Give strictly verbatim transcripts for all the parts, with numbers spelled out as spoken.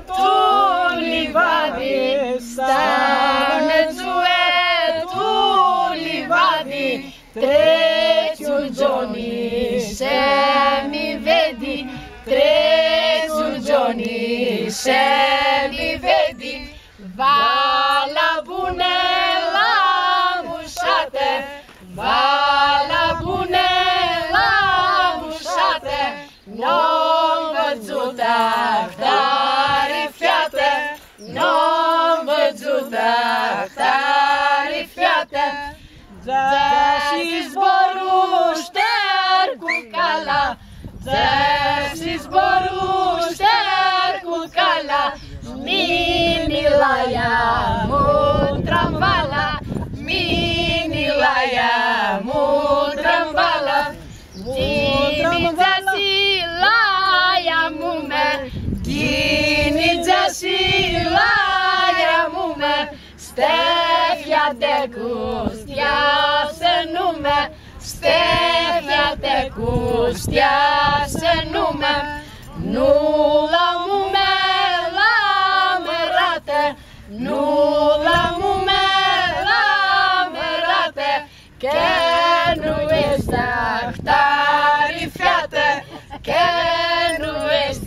tulivadi, stanezue tulivadi, treciul Johnny se mi vedi, treciul Johnny se mi vedi, va la bune la mușate, va la bune la mușate, n-am văzut tare fiate, n-am văzut tare fiate, dă și zborul șterg cu cala, dă și zborul șterg cu cala, mini-laia mult-tramvala, mini-laia mult-tramvala, dimița-ți laia mumer, dimița-și laia mumer, stefia de custia să nume, stefia de custia să nume, nu la mumer, nu la mume la merate, că nu este tare fiate, că nu este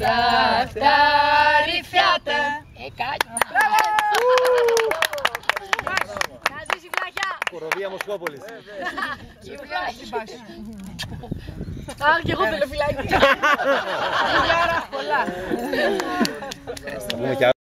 tare fiate. E caia. Nazi și Vlahia. Corovia Moscopolis. Și Vlahia și Baș. Arge rubele Vlahia. Iara, hola.